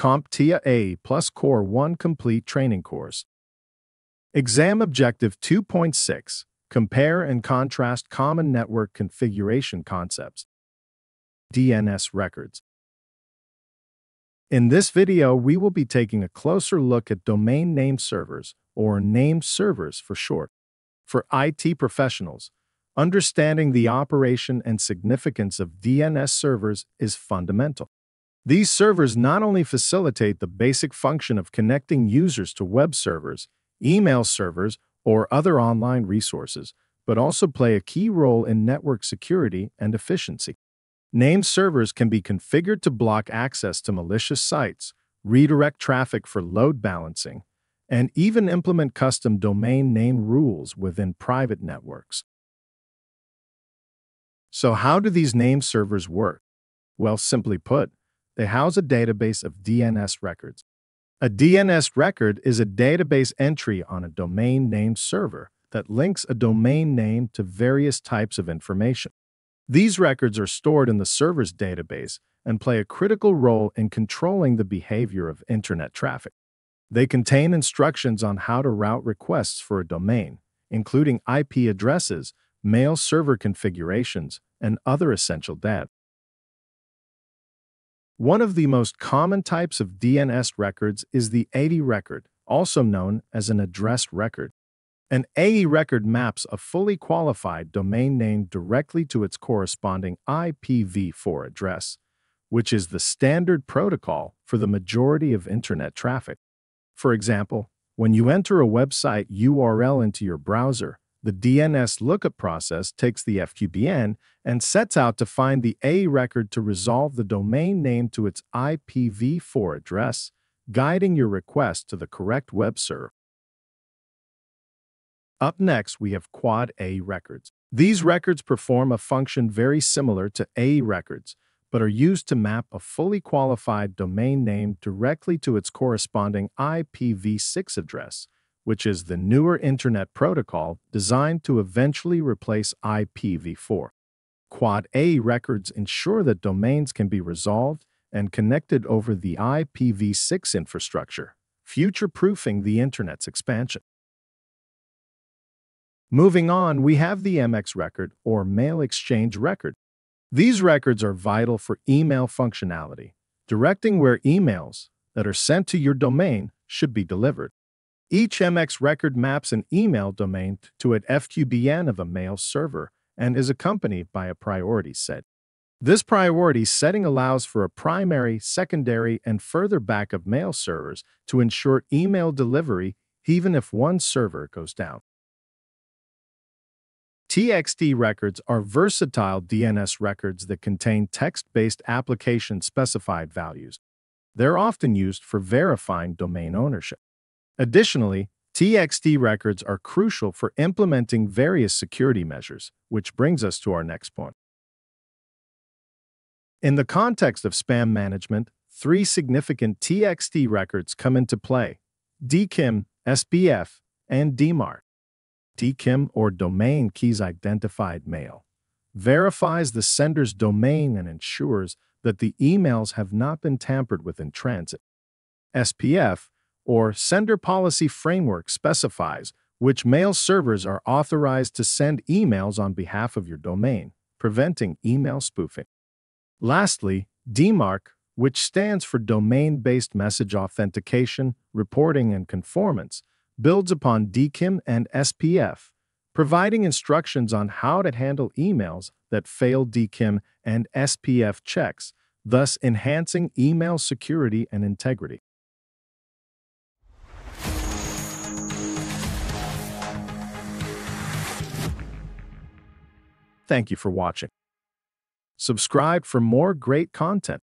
CompTIA A+ Core 1 Complete Training Course. Exam Objective 2.6. Compare and contrast common network configuration concepts. DNS records. In this video, we will be taking a closer look at domain name servers, or named servers for short, for IT professionals. Understanding the operation and significance of DNS servers is fundamental. These servers not only facilitate the basic function of connecting users to web servers, email servers, or other online resources, but also play a key role in network security and efficiency. Named servers can be configured to block access to malicious sites, redirect traffic for load balancing, and even implement custom domain name rules within private networks. So how do these named servers work? Well, simply put, they house a database of DNS records. A DNS record is a database entry on a domain name server that links a domain name to various types of information. These records are stored in the server's database and play a critical role in controlling the behavior of internet traffic. They contain instructions on how to route requests for a domain, including IP addresses, mail server configurations, and other essential data. One of the most common types of DNS records is the AD record, also known as an address record. An AD record maps a fully qualified domain name directly to its corresponding IPv4 address, which is the standard protocol for the majority of internet traffic. For example, when you enter a website URL into your browser, the DNS lookup process takes the FQBN and sets out to find the AD record to resolve the domain name to its IPv4 address, guiding your request to the correct web server. Up next, we have Quad AD records. These records perform a function very similar to AD records, but are used to map a fully qualified domain name directly to its corresponding IPv6 address, which is the newer Internet protocol designed to eventually replace IPv4. Quad AD records ensure that domains can be resolved and connected over the IPv6 infrastructure, future-proofing the Internet's expansion. Moving on, we have the MX record, or mail exchange record. These records are vital for email functionality, directing where emails that are sent to your domain should be delivered. Each MX record maps an email domain to an FQBN of a mail server and is accompanied by a priority set. This priority setting allows for a primary, secondary, and further backup mail servers to ensure email delivery even if one server goes down. TXT records are versatile DNS records that contain text-based application-specified values. They're often used for verifying domain ownership. Additionally, TXT records are crucial for implementing various security measures, which brings us to our next point. In the context of spam management, three significant TXT records come into play: DKIM, SPF, and DMARC. DKIM, or Domain Keys Identified Mail, verifies the sender's domain and ensures that the emails have not been tampered with in transit. SPF, or Sender Policy Framework, specifies which mail servers are authorized to send emails on behalf of your domain, preventing email spoofing. Lastly, DMARC, which stands for Domain-Based Message Authentication, Reporting, and Conformance, builds upon DKIM and SPF, providing instructions on how to handle emails that fail DKIM and SPF checks, thus enhancing email security and integrity. Thank you for watching. Subscribe for more great content.